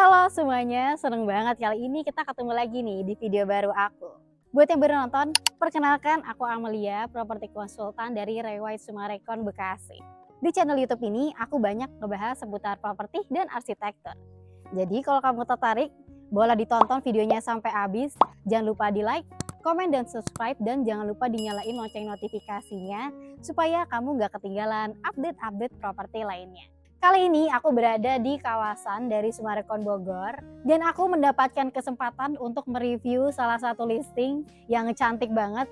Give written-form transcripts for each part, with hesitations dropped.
Halo semuanya, seneng banget kali ini kita ketemu lagi nih di video baru aku. Buat yang baru nonton, perkenalkan aku Amalia, properti konsultan dari Rewhite Summarecon Bekasi. Di channel YouTube ini aku banyak ngebahas seputar properti dan arsitektur. Jadi kalau kamu tertarik, boleh ditonton videonya sampai habis. Jangan lupa di like, komen dan subscribe, dan jangan lupa dinyalain lonceng notifikasinya supaya kamu nggak ketinggalan update-update properti lainnya. Kali ini aku berada di kawasan dari Summarecon Bogor dan aku mendapatkan kesempatan untuk mereview salah satu listing yang cantik banget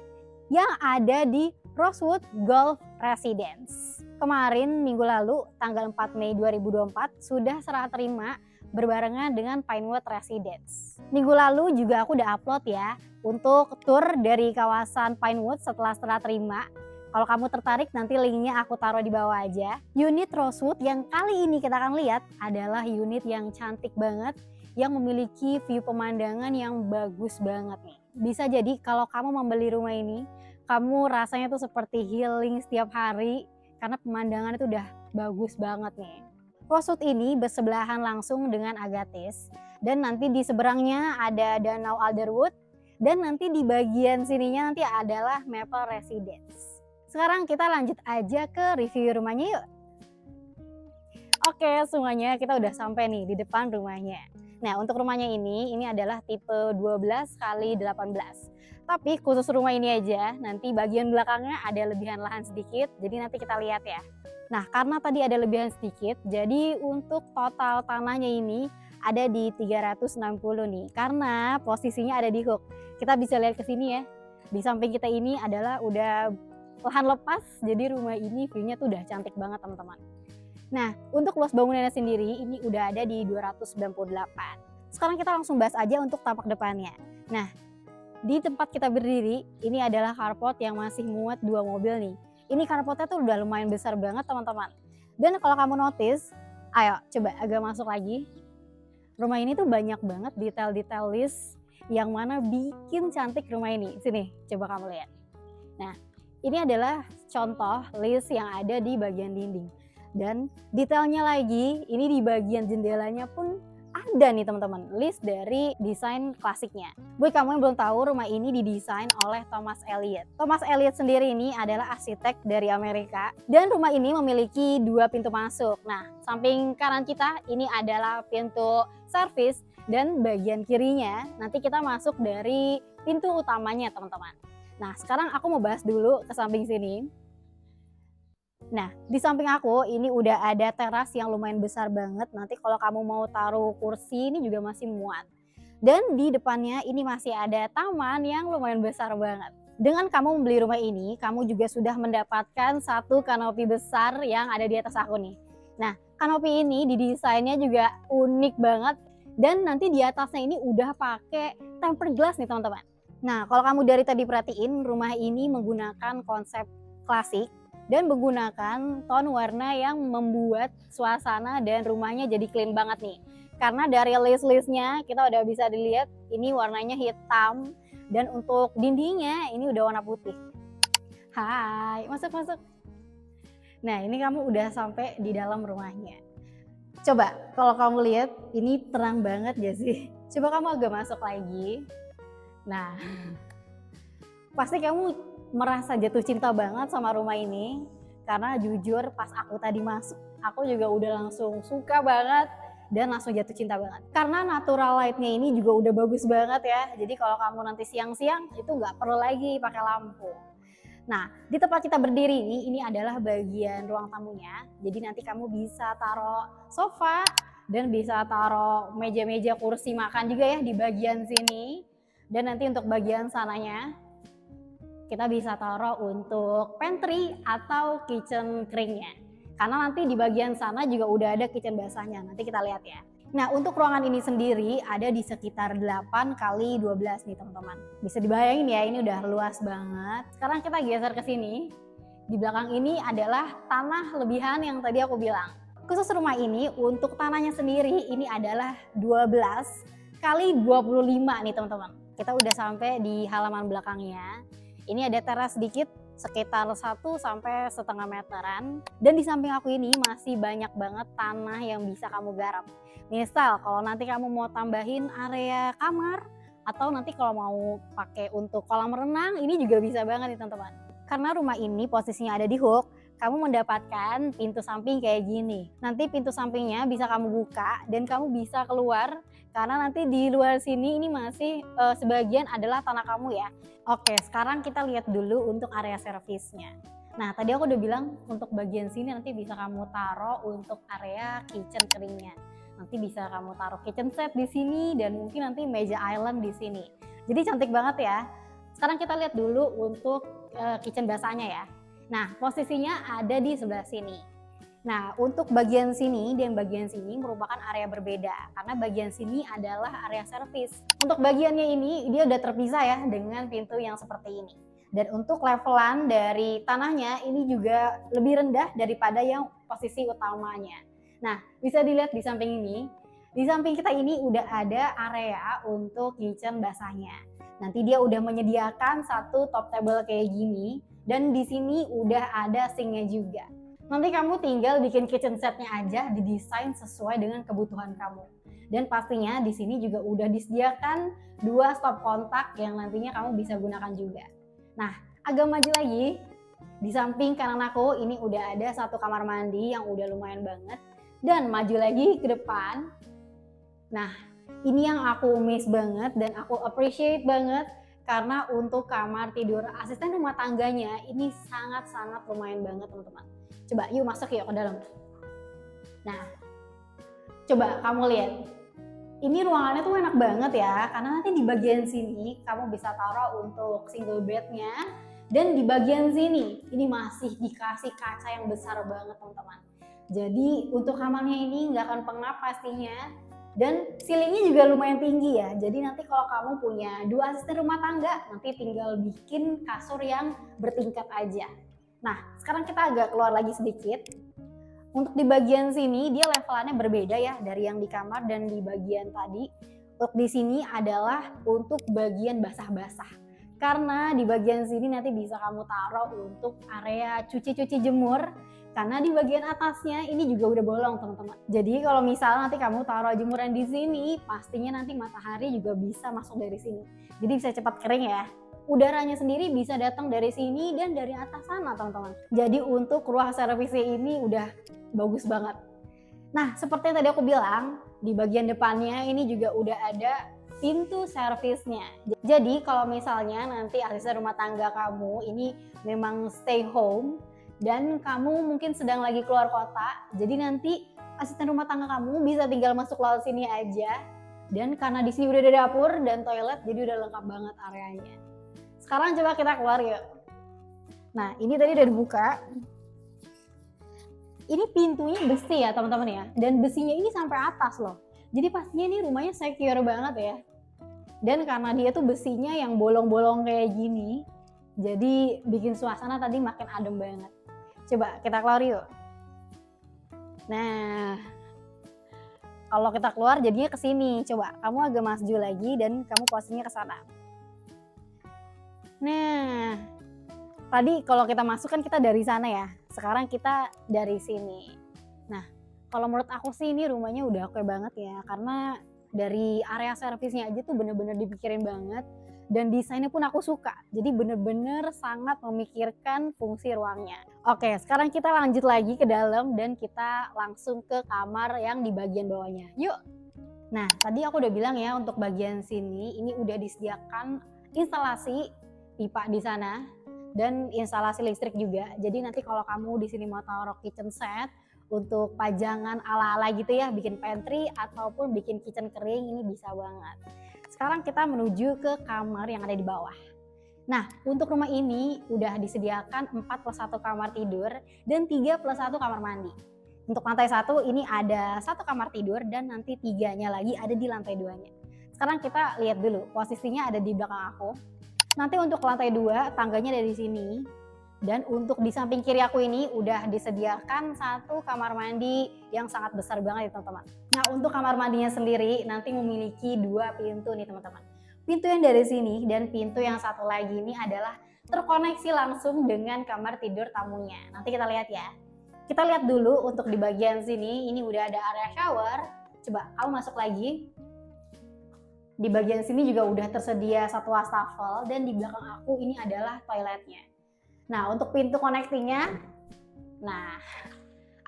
yang ada di Rosewood Golf Residence. Kemarin minggu lalu tanggal 4 Mei 2024 sudah serah terima berbarengan dengan Pinewood Residence. Minggu lalu juga aku udah upload ya untuk tour dari kawasan Pinewood setelah serah terima. Kalau kamu tertarik nanti linknya aku taruh di bawah aja. Unit Rosewood yang kali ini kita akan lihat adalah unit yang cantik banget yang memiliki view pemandangan yang bagus banget nih. Bisa jadi kalau kamu membeli rumah ini, kamu rasanya tuh seperti healing setiap hari karena pemandangan itu udah bagus banget nih. Rosewood ini bersebelahan langsung dengan Agathis dan nanti di seberangnya ada Danau Alderwood dan nanti di bagian sininya nanti adalah Maple Residence. Sekarang kita lanjut aja ke review rumahnya yuk. Oke semuanya, kita udah sampai nih di depan rumahnya. Nah untuk rumahnya ini adalah tipe 12x18. Tapi khusus rumah ini aja, nanti bagian belakangnya ada lebihan lahan sedikit, jadi nanti kita lihat ya. Nah karena tadi ada lebihan sedikit, jadi untuk total tanahnya ini ada di 360 nih. Karena posisinya ada di hook, kita bisa lihat ke sini ya. Di samping kita ini adalah udah lahan lepas, jadi rumah ini view-nya tuh udah cantik banget teman-teman. Nah untuk luas bangunannya sendiri ini udah ada di 298. Sekarang kita langsung bahas aja untuk tampak depannya. Nah di tempat kita berdiri ini adalah carport yang masih muat dua mobil nih. Ini carportnya tuh udah lumayan besar banget teman-teman. Dan kalau kamu notice, ayo coba agak masuk lagi, rumah ini tuh banyak banget detail-detail list yang mana bikin cantik rumah ini. Sini coba kamu lihat. Nah ini adalah contoh list yang ada di bagian dinding. Dan detailnya lagi, ini di bagian jendelanya pun ada nih teman-teman, list dari desain klasiknya. Buat kamu yang belum tahu, rumah ini didesain oleh Thomas Elliot. Thomas Elliot sendiri ini adalah arsitek dari Amerika. Dan rumah ini memiliki dua pintu masuk. Nah, samping kanan kita ini adalah pintu service. Dan bagian kirinya nanti kita masuk dari pintu utamanya teman-teman. Nah sekarang aku mau bahas dulu ke samping sini. Nah di samping aku ini udah ada teras yang lumayan besar banget. Nanti kalau kamu mau taruh kursi ini juga masih muat. Dan di depannya ini masih ada taman yang lumayan besar banget. Dengan kamu membeli rumah ini, kamu juga sudah mendapatkan satu kanopi besar yang ada di atas aku nih. Nah kanopi ini didesainnya juga unik banget. Dan nanti di atasnya ini udah pakai tempered glass nih teman-teman. Nah, kalau kamu dari tadi perhatiin, rumah ini menggunakan konsep klasik dan menggunakan ton warna yang membuat suasana dan rumahnya jadi clean banget nih. Karena dari list-listnya kita udah bisa dilihat ini warnanya hitam dan untuk dindingnya ini udah warna putih. Hai, masuk-masuk. Nah, ini kamu udah sampai di dalam rumahnya. Coba kalau kamu lihat ini terang banget ya sih. Coba kamu agak masuk lagi. Nah, pasti kamu merasa jatuh cinta banget sama rumah ini. Karena jujur pas aku tadi masuk, aku juga udah langsung suka banget dan langsung jatuh cinta banget. Karena natural light-nya ini juga udah bagus banget ya. Jadi kalau kamu nanti siang-siang itu nggak perlu lagi pakai lampu. Nah, di tempat kita berdiri ini adalah bagian ruang tamunya. Jadi nanti kamu bisa taruh sofa dan bisa taruh meja-meja kursi makan juga ya di bagian sini. Dan nanti untuk bagian sananya kita bisa taruh untuk pantry atau kitchen keringnya. Karena nanti di bagian sana juga udah ada kitchen basahnya, nanti kita lihat ya. Nah untuk ruangan ini sendiri ada di sekitar 8x12 nih teman-teman. Bisa dibayangin ya ini udah luas banget. Sekarang kita geser ke sini. Di belakang ini adalah tanah lebihan yang tadi aku bilang. Khusus rumah ini untuk tanahnya sendiri ini adalah 12x25 nih teman-teman. Kita udah sampai di halaman belakangnya. Ini ada teras sedikit sekitar 1 sampai setengah meteran. Dan di samping aku ini masih banyak banget tanah yang bisa kamu garap. Misal kalau nanti kamu mau tambahin area kamar, atau nanti kalau mau pakai untuk kolam renang, ini juga bisa banget nih teman-teman. Karena rumah ini posisinya ada di hook, kamu mendapatkan pintu samping kayak gini. Nanti pintu sampingnya bisa kamu buka dan kamu bisa keluar, karena nanti di luar sini ini masih sebagian adalah tanah kamu ya. Oke, sekarang kita lihat dulu untuk area servisnya. Nah, tadi aku udah bilang untuk bagian sini nanti bisa kamu taruh untuk area kitchen keringnya. Nanti bisa kamu taruh kitchen set di sini dan mungkin nanti meja island di sini. Jadi cantik banget ya. Sekarang kita lihat dulu untuk kitchen basahnya ya. Nah, posisinya ada di sebelah sini. Nah, untuk bagian sini dan bagian sini merupakan area berbeda karena bagian sini adalah area servis. Untuk bagiannya ini dia udah terpisah ya dengan pintu yang seperti ini. Dan untuk levelan dari tanahnya ini juga lebih rendah daripada yang posisi utamanya. Nah, bisa dilihat di samping ini. Di samping kita ini udah ada area untuk kitchen basahnya. Nanti dia udah menyediakan satu top table kayak gini. Dan di sini udah ada sinknya juga. Nanti kamu tinggal bikin kitchen setnya aja, didesain sesuai dengan kebutuhan kamu. Dan pastinya di sini juga udah disediakan 2 stop kontak yang nantinya kamu bisa gunakan juga. Nah, agak maju lagi, di samping kanan aku ini udah ada 1 kamar mandi yang udah lumayan banget. Dan maju lagi ke depan. Nah, ini yang aku miss banget dan aku appreciate banget. Karena untuk kamar tidur asisten rumah tangganya ini sangat-sangat lumayan banget teman-teman. Coba yuk masuk yuk ke dalam. Nah, coba kamu lihat. Ini ruangannya tuh enak banget ya. Karena nanti di bagian sini kamu bisa taruh untuk single bednya. Dan di bagian sini ini masih dikasih kaca yang besar banget teman-teman. Jadi untuk kamarnya ini nggak akan pengap pastinya. Dan ceilingnya juga lumayan tinggi ya, jadi nanti kalau kamu punya 2 asisten rumah tangga, nanti tinggal bikin kasur yang bertingkat aja. Nah, sekarang kita agak keluar lagi sedikit. Untuk di bagian sini, dia levelannya berbeda ya dari yang di kamar dan di bagian tadi. Untuk di sini adalah untuk bagian basah-basah. Karena di bagian sini nanti bisa kamu taruh untuk area cuci-cuci jemur. Karena di bagian atasnya ini juga udah bolong teman-teman. Jadi kalau misalnya nanti kamu taruh jemuran di sini, pastinya nanti matahari juga bisa masuk dari sini. Jadi bisa cepat kering ya. Udaranya sendiri bisa datang dari sini dan dari atas sana teman-teman. Jadi untuk ruang servisnya ini udah bagus banget. Nah, seperti yang tadi aku bilang, di bagian depannya ini juga udah ada pintu servisnya. Jadi kalau misalnya nanti asisten rumah tangga kamu ini memang stay home dan kamu mungkin sedang lagi keluar kota, jadi nanti asisten rumah tangga kamu bisa tinggal masuk laut sini aja. Dan karena di sini udah ada dapur dan toilet, jadi udah lengkap banget areanya. Sekarang coba kita keluar yuk. Nah, ini tadi udah dibuka. Ini pintunya besi ya teman-teman ya, dan besinya ini sampai atas loh. Jadi pastinya ini rumahnya secure banget ya. Dan karena dia tuh besinya yang bolong-bolong kayak gini, jadi bikin suasana tadi makin adem banget. Coba kita keluar yuk. Nah, kalau kita keluar jadinya ke sini. Coba kamu agak maju lagi dan kamu posisinya ke sana. Nah, tadi kalau kita masuk kan kita dari sana ya. Sekarang kita dari sini. Nah, kalau menurut aku sih ini rumahnya udah oke banget ya. Karena dari area servisnya aja tuh bener-bener dipikirin banget. Dan desainnya pun aku suka. Jadi bener-bener sangat memikirkan fungsi ruangnya. Oke, sekarang kita lanjut lagi ke dalam dan kita langsung ke kamar yang di bagian bawahnya. Yuk! Nah, tadi aku udah bilang ya untuk bagian sini ini udah disediakan instalasi pipa di sana dan instalasi listrik juga. Jadi nanti kalau kamu di sini mau taruh kitchen set untuk pajangan ala-ala gitu ya, bikin pantry ataupun bikin kitchen kering ini bisa banget. Sekarang kita menuju ke kamar yang ada di bawah. Nah, untuk rumah ini udah disediakan 4+1 kamar tidur dan 3+1 kamar mandi. Untuk lantai 1 ini ada 1 kamar tidur dan nanti 3-nya lagi ada di lantai 2-nya. Sekarang kita lihat dulu, posisinya ada di belakang aku. Nanti untuk lantai 2 tangganya dari sini. Dan untuk di samping kiri aku ini udah disediakan 1 kamar mandi yang sangat besar banget ya teman-teman. Nah, untuk kamar mandinya sendiri nanti memiliki 2 pintu nih teman-teman. Pintu yang dari sini dan pintu yang satu lagi ini adalah terkoneksi langsung dengan kamar tidur tamunya. Nanti kita lihat ya. Kita lihat dulu untuk di bagian sini, ini udah ada area shower. Coba kamu masuk lagi. Di bagian sini juga udah tersedia satu wastafel, dan di belakang aku ini adalah toiletnya. Nah, untuk pintu connectingnya, nah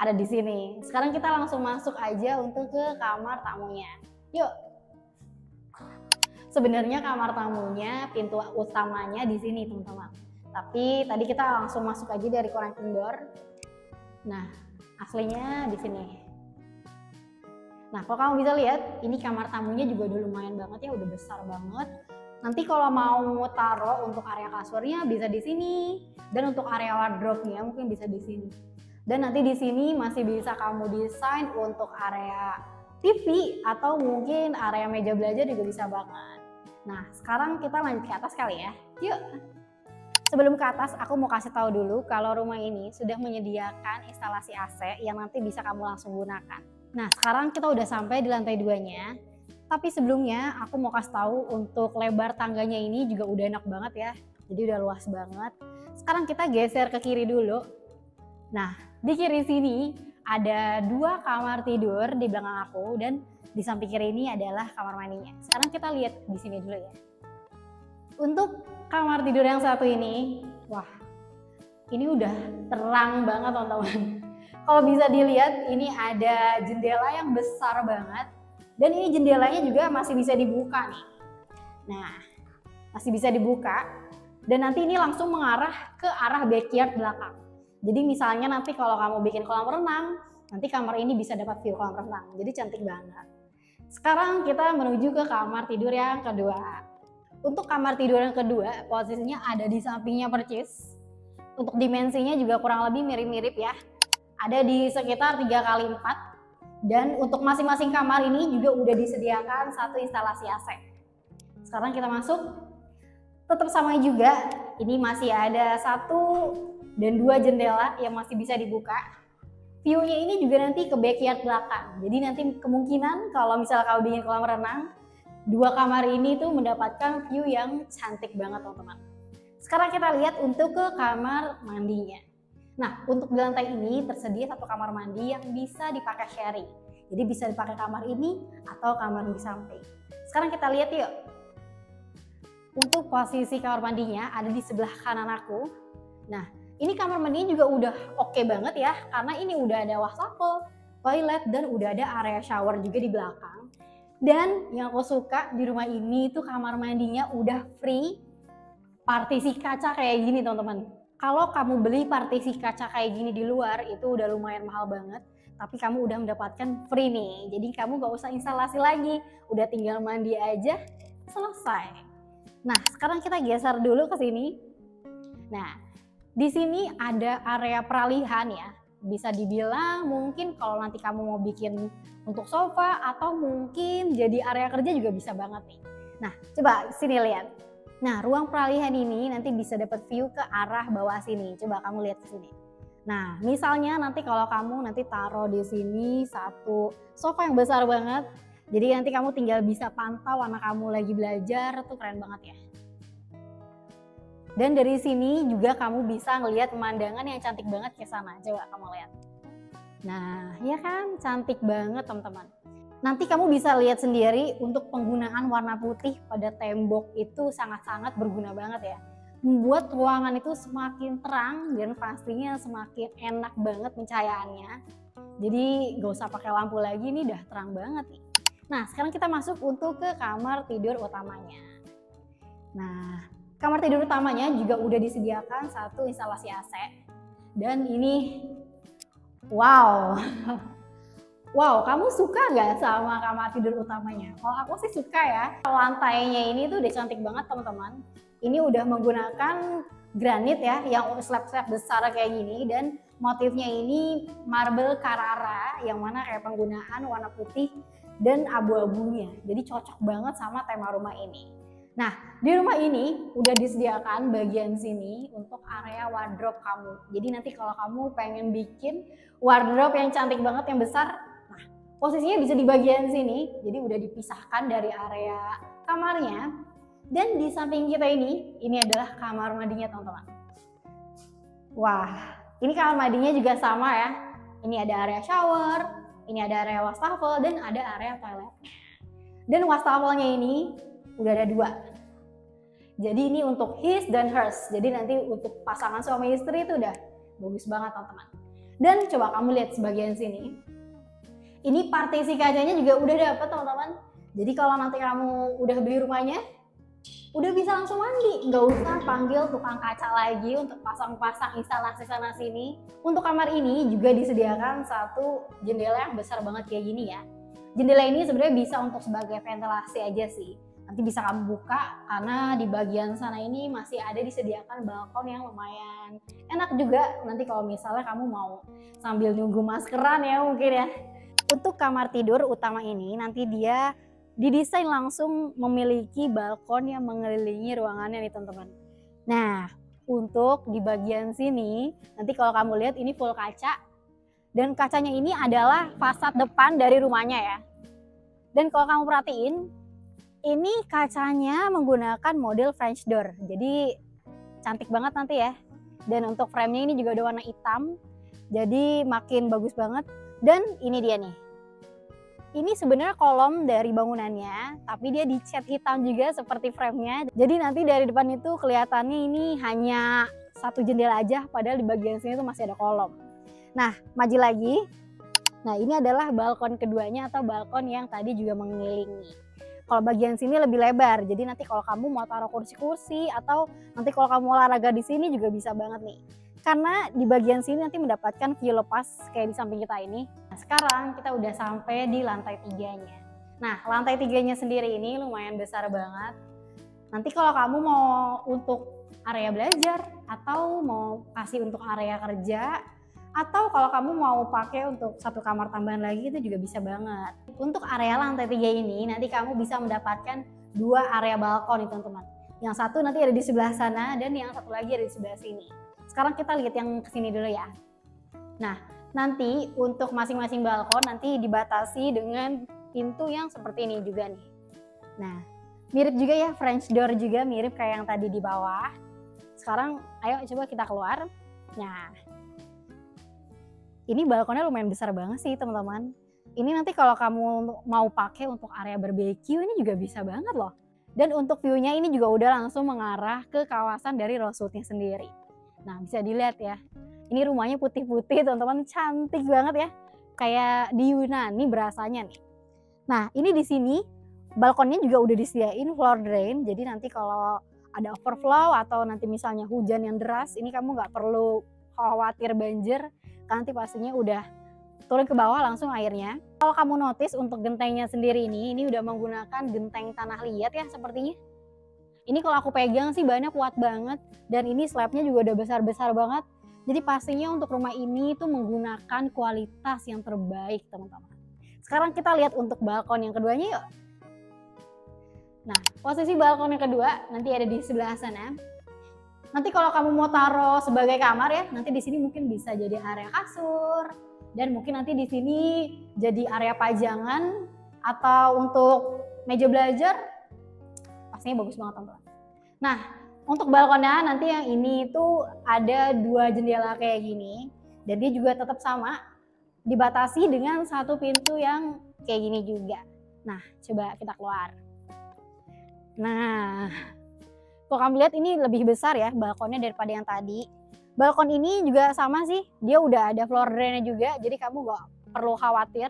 ada di sini. Sekarang kita langsung masuk aja untuk ke kamar tamunya. Yuk. Sebenarnya kamar tamunya, pintu utamanya di sini teman-teman. Tapi tadi kita langsung masuk aja dari connecting door. Nah, aslinya di sini. Nah, kalau kamu bisa lihat, ini kamar tamunya juga udah lumayan banget ya, udah besar banget. Nanti kalau mau taruh untuk area kasurnya bisa di sini, dan untuk area wardrobe-nya mungkin bisa di sini. Dan nanti di sini masih bisa kamu desain untuk area TV atau mungkin area meja belajar juga bisa banget. Nah, sekarang kita lanjut ke atas kali ya. Yuk. Sebelum ke atas, aku mau kasih tahu dulu kalau rumah ini sudah menyediakan instalasi AC yang nanti bisa kamu langsung gunakan. Nah, sekarang kita udah sampai di lantai 2-nya. Tapi sebelumnya aku mau kasih tahu untuk lebar tangganya ini juga udah enak banget ya. Jadi udah luas banget. Sekarang kita geser ke kiri dulu. Nah, di kiri sini ada dua kamar tidur di belakang aku, dan di samping kiri ini adalah kamar mandinya. Sekarang kita lihat di sini dulu ya. Untuk kamar tidur yang satu ini, wah, ini udah terang banget teman-teman. Kalau bisa dilihat, ini ada jendela yang besar banget, dan ini jendelanya juga masih bisa dibuka nih. Nah, masih bisa dibuka, dan nanti ini langsung mengarah ke arah backyard belakang. Jadi misalnya nanti kalau kamu bikin kolam renang, nanti kamar ini bisa dapat view kolam renang. Jadi cantik banget. Sekarang kita menuju ke kamar tidur yang kedua. Untuk kamar tidur yang kedua, posisinya ada di sampingnya percis. Untuk dimensinya juga kurang lebih mirip-mirip ya. Ada di sekitar 3x4, dan untuk masing-masing kamar ini juga udah disediakan satu instalasi AC. Sekarang kita masuk, tetap sama juga, ini masih ada 1 dan 2 jendela yang masih bisa dibuka. View-nya ini juga nanti ke backyard belakang, jadi nanti kemungkinan kalau misalnya kamu bikin kolam renang, dua kamar ini tuh mendapatkan view yang cantik banget teman-teman. Sekarang kita lihat untuk ke kamar mandinya. Nah, untuk di lantai ini tersedia satu kamar mandi yang bisa dipakai sharing. Jadi bisa dipakai kamar ini atau kamar di samping. Sekarang kita lihat yuk. Untuk posisi kamar mandinya ada di sebelah kanan aku. Nah, ini kamar mandinya juga udah oke banget ya. Karena ini udah ada wastafel, toilet, dan udah ada area shower juga di belakang. Dan yang aku suka di rumah ini itu kamar mandinya udah free partisi kaca kayak gini teman-teman. Kalau kamu beli partisi kaca kayak gini di luar, itu udah lumayan mahal banget. Tapi kamu udah mendapatkan free nih. Jadi kamu gak usah instalasi lagi. Udah tinggal mandi aja, selesai. Nah, sekarang kita geser dulu ke sini. Nah, di sini ada area peralihan ya. Bisa dibilang mungkin kalau nanti kamu mau bikin untuk sofa atau mungkin jadi area kerja juga bisa banget nih. Nah, coba sini lihat. Nah, ruang peralihan ini nanti bisa dapat view ke arah bawah sini. Coba kamu lihat ke sini. Nah, misalnya nanti kalau kamu nanti taruh di sini satu sofa yang besar banget. Jadi nanti kamu tinggal bisa pantau anak kamu lagi belajar, tuh keren banget ya. Dan dari sini juga kamu bisa ngelihat pemandangan yang cantik banget ke sana. Coba kamu lihat. Nah, ya kan cantik banget teman-teman. Nanti kamu bisa lihat sendiri untuk penggunaan warna putih pada tembok itu sangat-sangat berguna banget ya. Membuat ruangan itu semakin terang dan pastinya semakin enak banget pencahayaannya. Jadi gak usah pakai lampu lagi, ini udah terang banget nih. Nah, sekarang kita masuk untuk ke kamar tidur utamanya. Nah, kamar tidur utamanya juga udah disediakan satu instalasi AC. Dan ini, wow! Wow, kamu suka nggak sama kamar tidur utamanya? Kalau aku sih suka ya. Lantainya ini tuh udah cantik banget teman-teman. Ini udah menggunakan granit ya, yang slab-slab besar kayak gini. Dan motifnya ini marble Carrara, yang mana kayak penggunaan warna putih dan abu-abunya. Jadi cocok banget sama tema rumah ini. Nah, di rumah ini udah disediakan bagian sini untuk area wardrobe kamu. Jadi nanti kalau kamu pengen bikin wardrobe yang cantik banget, yang besar, posisinya bisa di bagian sini, jadi udah dipisahkan dari area kamarnya. Dan di samping kita ini adalah kamar mandinya teman-teman. Wah, ini kamar mandinya juga sama ya. Ini ada area shower, ini ada area wastafel, dan ada area toilet. Dan wastafelnya ini udah ada dua. Jadi ini untuk his dan hers. Jadi nanti untuk pasangan suami istri itu udah bagus banget teman-teman. Dan coba kamu lihat sebagian sini. Ini partisi kacanya juga udah dapet teman-teman. Jadi kalau nanti kamu udah beli rumahnya, udah bisa langsung mandi. Nggak usah panggil tukang kaca lagi untuk pasang-pasang instalasi sana sini. Untuk kamar ini juga disediakan satu jendela yang besar banget kayak gini ya. Jendela ini sebenarnya bisa untuk sebagai ventilasi aja sih. Nanti bisa kamu buka karena di bagian sana ini masih ada disediakan balkon yang lumayan enak juga nanti kalau misalnya kamu mau sambil nunggu maskeran ya mungkin ya. Untuk kamar tidur utama ini nanti dia didesain langsung memiliki balkon yang mengelilingi ruangannya nih teman-teman. Nah untuk di bagian sini nanti kalau kamu lihat ini full kaca dan kacanya ini adalah fasad depan dari rumahnya ya. Dan kalau kamu perhatiin ini kacanya menggunakan model French door, jadi cantik banget nanti ya. Dan untuk framenya ini juga ada warna hitam, jadi makin bagus banget. Dan ini dia nih, ini sebenarnya kolom dari bangunannya, tapi dia dicat hitam juga seperti framenya. Jadi nanti dari depan itu kelihatannya ini hanya satu jendela aja, padahal di bagian sini tuh masih ada kolom. Nah, maju lagi. Nah, ini adalah balkon keduanya atau balkon yang tadi juga mengelilingi. Kalau bagian sini lebih lebar, jadi nanti kalau kamu mau taruh kursi-kursi atau nanti kalau kamu olahraga di sini juga bisa banget nih. Karena di bagian sini nanti mendapatkan view lepas kayak di samping kita ini. Nah, sekarang kita udah sampai di lantai tiganya. Nah, lantai tiganya sendiri ini lumayan besar banget. Nanti kalau kamu mau untuk area belajar atau mau kasih untuk area kerja, atau kalau kamu mau pakai untuk satu kamar tambahan lagi itu juga bisa banget. Untuk area lantai 3 ini nanti kamu bisa mendapatkan dua area balkon itu teman-teman. Yang satu nanti ada di sebelah sana dan yang satu lagi ada di sebelah sini. Sekarang kita lihat yang kesini dulu ya. Nah nanti untuk masing-masing balkon nanti dibatasi dengan pintu yang seperti ini juga nih. Nah mirip juga ya, French door juga mirip kayak yang tadi di bawah. Sekarang ayo coba kita keluar. Nah ini balkonnya lumayan besar banget sih teman-teman. Ini nanti kalau kamu mau pakai untuk area barbeque ini juga bisa banget loh. Dan untuk view-nya ini juga udah langsung mengarah ke kawasan dari Rosewood-nya sendiri. Nah bisa dilihat ya. Ini rumahnya putih-putih teman-teman, cantik banget ya. Kayak di Yunani berasanya nih. Nah ini di sini balkonnya juga udah disediain floor drain. Jadi nanti kalau ada overflow atau nanti misalnya hujan yang deras, ini kamu nggak perlu khawatir banjir. Nanti pastinya udah turun ke bawah langsung airnya. Kalau kamu notice untuk gentengnya sendiri ini udah menggunakan genteng tanah liat ya sepertinya. Ini kalau aku pegang sih bahannya kuat banget dan ini slabnya juga udah besar-besar banget. Jadi pastinya untuk rumah ini itu menggunakan kualitas yang terbaik teman-teman. Sekarang kita lihat untuk balkon yang keduanya yuk. Nah posisi balkon yang kedua nanti ada di sebelah sana. Nanti kalau kamu mau taruh sebagai kamar ya, nanti di sini mungkin bisa jadi area kasur dan mungkin nanti di sini jadi area pajangan atau untuk meja belajar, pastinya bagus banget teman-teman. Nah, untuk balkonnya nanti yang ini itu ada dua jendela kayak gini dan dia juga tetap sama dibatasi dengan satu pintu yang kayak gini juga. Nah, coba kita keluar. Nah, kalau kamu lihat ini lebih besar ya balkonnya daripada yang tadi. Balkon ini juga sama sih, dia udah ada floor drainnya juga, jadi kamu gak perlu khawatir.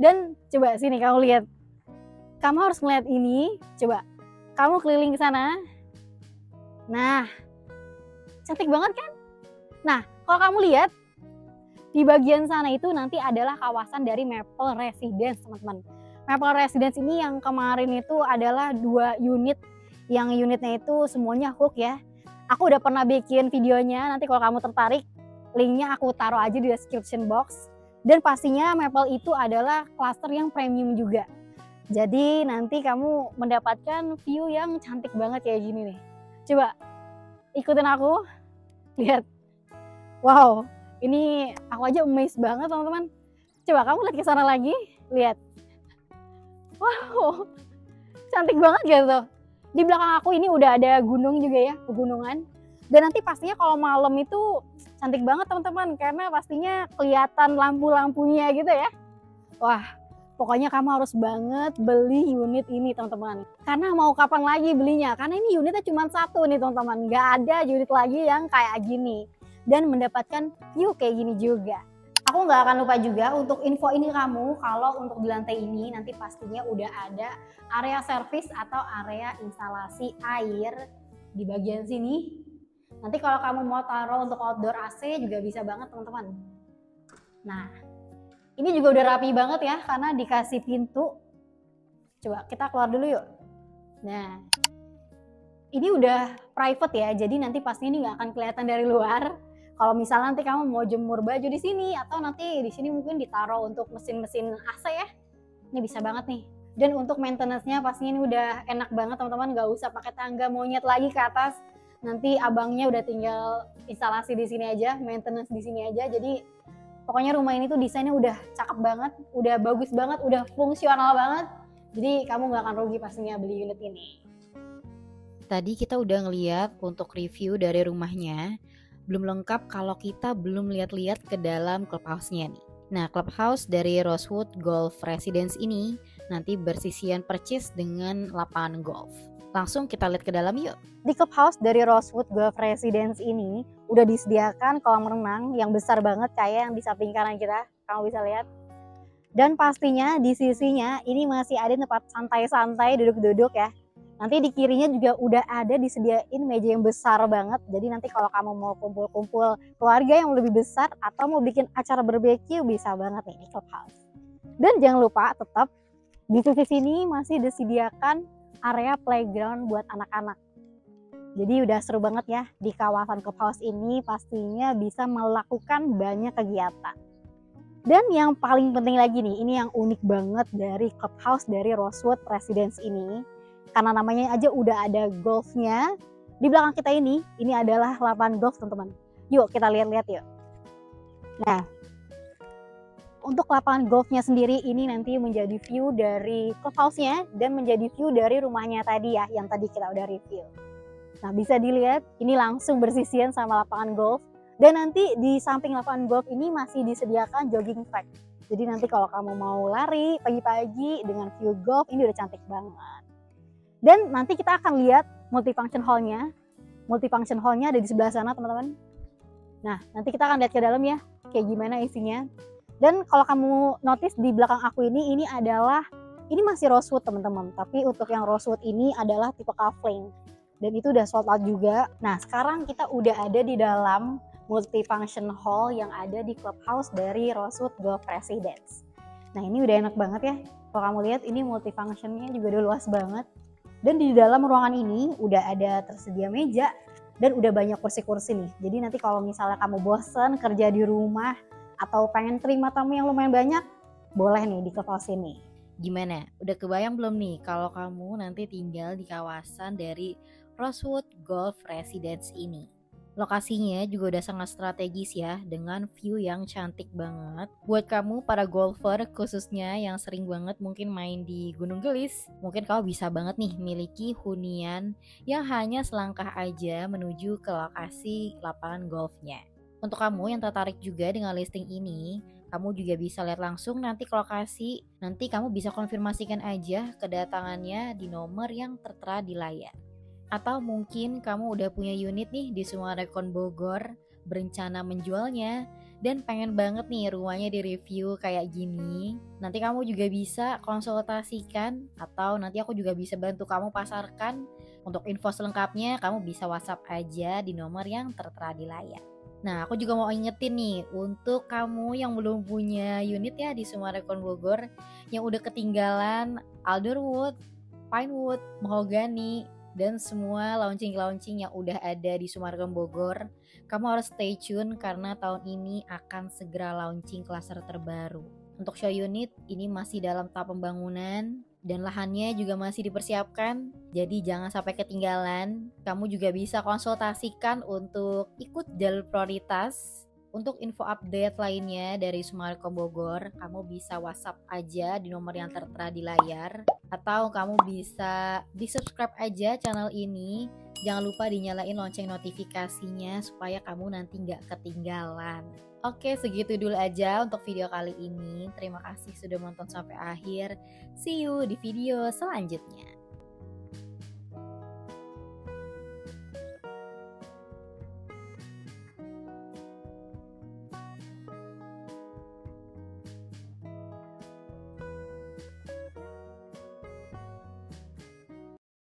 Dan coba sini kamu lihat, kamu harus melihat ini. Coba kamu keliling ke sana. Nah, cantik banget kan? Nah, kalau kamu lihat di bagian sana itu nanti adalah kawasan dari Maple Residence teman-teman. Maple Residence ini yang kemarin itu adalah dua unit. Yang unitnya itu semuanya hook ya. Aku udah pernah bikin videonya, nanti kalau kamu tertarik, linknya aku taruh aja di description box. Dan pastinya Maple itu adalah cluster yang premium juga. Jadi nanti kamu mendapatkan view yang cantik banget kayak gini nih. Coba ikutin aku, lihat. Wow, ini aku aja amazed banget teman-teman. Coba kamu lihat ke sana lagi, lihat. Wow, cantik banget gitu. Di belakang aku ini udah ada gunung juga ya, pegunungan. Dan nanti pastinya kalau malam itu cantik banget teman-teman, karena pastinya kelihatan lampu-lampunya gitu ya. Wah, pokoknya kamu harus banget beli unit ini teman-teman. Karena mau kapan lagi belinya, karena ini unitnya cuma satu nih teman-teman. Nggak ada unit lagi yang kayak gini dan mendapatkan view kayak gini juga. Aku nggak akan lupa juga untuk info ini kamu, kalau untuk di lantai ini nanti pastinya udah ada area service atau area instalasi air di bagian sini. Nanti kalau kamu mau taruh untuk outdoor AC juga bisa banget teman-teman. Nah, ini juga udah rapi banget ya karena dikasih pintu. Coba kita keluar dulu yuk. Nah, ini udah private ya, jadi nanti pastinya ini nggak akan kelihatan dari luar. Kalau misalnya nanti kamu mau jemur baju di sini atau nanti di sini mungkin ditaruh untuk mesin-mesin AC ya. Ini bisa banget nih. Dan untuk maintenance-nya pastinya ini udah enak banget teman-teman, nggak usah pakai tangga monyet lagi ke atas. Nanti abangnya udah tinggal instalasi di sini aja, maintenance di sini aja. Jadi pokoknya rumah ini tuh desainnya udah cakep banget, udah bagus banget, udah fungsional banget. Jadi kamu nggak akan rugi pastinya beli unit ini. Tadi kita udah ngeliat untuk review dari rumahnya. Belum lengkap kalau kita belum lihat-lihat ke dalam clubhouse-nya nih. Nah, clubhouse dari Rosewood Golf Residence ini nanti bersisian percis dengan lapangan golf. Langsung kita lihat ke dalam yuk. Di clubhouse dari Rosewood Golf Residence ini udah disediakan kolam renang yang besar banget kayak yang di samping kanan kita. Kamu bisa lihat. Dan pastinya di sisinya ini masih ada tempat santai-santai duduk-duduk ya. Nanti di kirinya juga udah ada disediain meja yang besar banget. Jadi nanti kalau kamu mau kumpul-kumpul keluarga yang lebih besar atau mau bikin acara barbeque bisa banget nih di clubhouse. Dan jangan lupa tetap di sisi sini masih disediakan area playground buat anak-anak. Jadi udah seru banget ya di kawasan clubhouse ini, pastinya bisa melakukan banyak kegiatan. Dan yang paling penting lagi nih, ini yang unik banget dari clubhouse dari Rosewood Residence ini. Karena namanya aja udah ada golfnya. Di belakang kita ini adalah lapangan golf teman-teman. Yuk kita lihat-lihat yuk. Nah, untuk lapangan golfnya sendiri ini nanti menjadi view dari clubhouse-nya dan menjadi view dari rumahnya tadi ya, yang tadi kita udah review. Nah, bisa dilihat ini langsung bersisian sama lapangan golf. Dan nanti di samping lapangan golf ini masih disediakan jogging track. Jadi nanti kalau kamu mau lari pagi-pagi dengan view golf ini udah cantik banget. Dan nanti kita akan lihat multifunction hall-nya. Multifunction hall-nya ada di sebelah sana teman-teman. Nah, nanti kita akan lihat ke dalam ya, kayak gimana isinya. Dan kalau kamu notice di belakang aku ini adalah, ini masih rosewood teman-teman. Tapi untuk yang rosewood ini adalah tipe cufflink. Dan itu udah sold out juga. Nah, sekarang kita udah ada di dalam multifunction hall yang ada di clubhouse dari Rosewood Golf Residence. Nah, ini udah enak banget ya. Kalau kamu lihat ini multifunction-nya juga udah luas banget. Dan di dalam ruangan ini udah ada tersedia meja dan udah banyak kursi-kursi nih. Jadi nanti kalau misalnya kamu bosen kerja di rumah atau pengen terima tamu yang lumayan banyak, boleh nih di clubhouse ini. Gimana? Udah kebayang belum nih kalau kamu nanti tinggal di kawasan dari Rosewood Golf Residence ini? Lokasinya juga udah sangat strategis ya, dengan view yang cantik banget. Buat kamu para golfer khususnya yang sering banget mungkin main di Gunung Gelis, mungkin kamu bisa banget nih miliki hunian yang hanya selangkah aja menuju ke lokasi lapangan golfnya. Untuk kamu yang tertarik juga dengan listing ini, kamu juga bisa lihat langsung nanti ke lokasi. Nanti kamu bisa konfirmasikan aja kedatangannya di nomor yang tertera di layar. Atau mungkin kamu udah punya unit nih di Summarecon Bogor, berencana menjualnya, dan pengen banget nih rumahnya direview kayak gini. Nanti kamu juga bisa konsultasikan, atau nanti aku juga bisa bantu kamu pasarkan. Untuk info selengkapnya kamu bisa WhatsApp aja di nomor yang tertera di layar. Nah, aku juga mau ingetin nih untuk kamu yang belum punya unit ya di Summarecon Bogor, yang udah ketinggalan Alderwood, Pinewood, Mahogany, dan semua launching-launching yang udah ada di Summarecon Bogor, kamu harus stay tune karena tahun ini akan segera launching klaster terbaru. Untuk show unit ini masih dalam tahap pembangunan dan lahannya juga masih dipersiapkan, jadi jangan sampai ketinggalan. Kamu juga bisa konsultasikan untuk ikut jalur prioritas Untuk info update lainnya dari Summarecon Bogor, kamu bisa WhatsApp aja di nomor yang tertera di layar, atau kamu bisa di-subscribe aja channel ini. Jangan lupa dinyalain lonceng notifikasinya supaya kamu nanti nggak ketinggalan. Oke, segitu dulu aja untuk video kali ini. Terima kasih sudah menonton sampai akhir. See you di video selanjutnya.